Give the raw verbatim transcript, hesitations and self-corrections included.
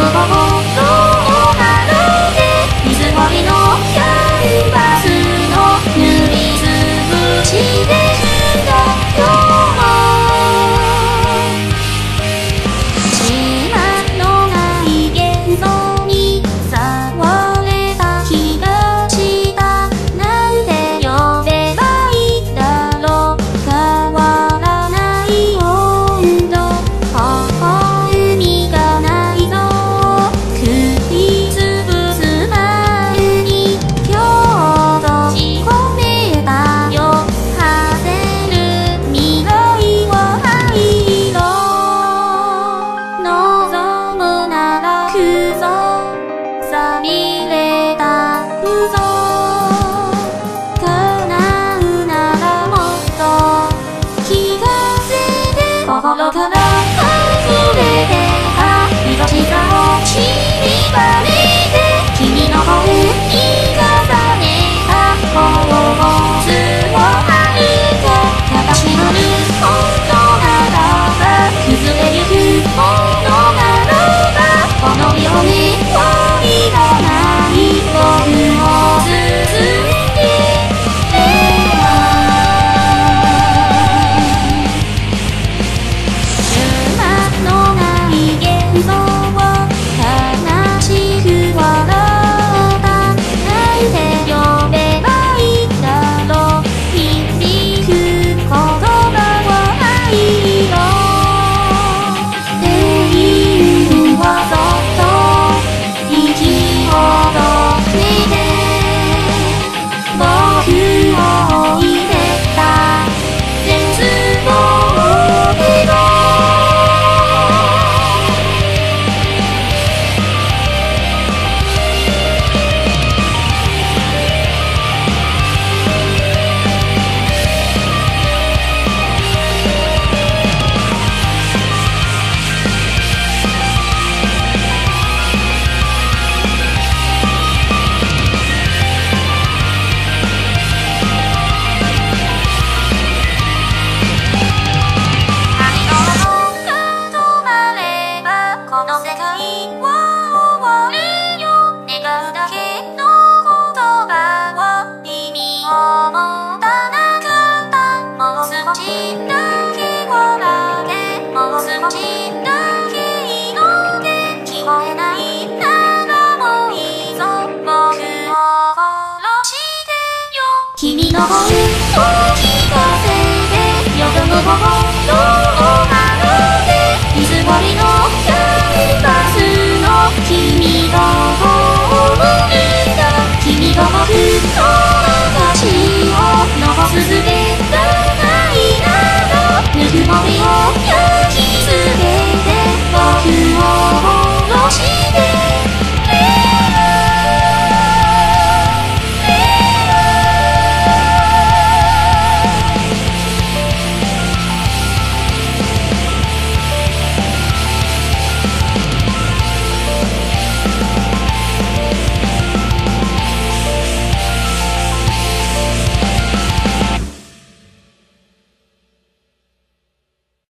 心から溢れてた緑色をちりばめて君の声に重ねた頬をつぼはるけ私のぬ本当ならば崩れゆくものならばこの世に恋がない僕をOh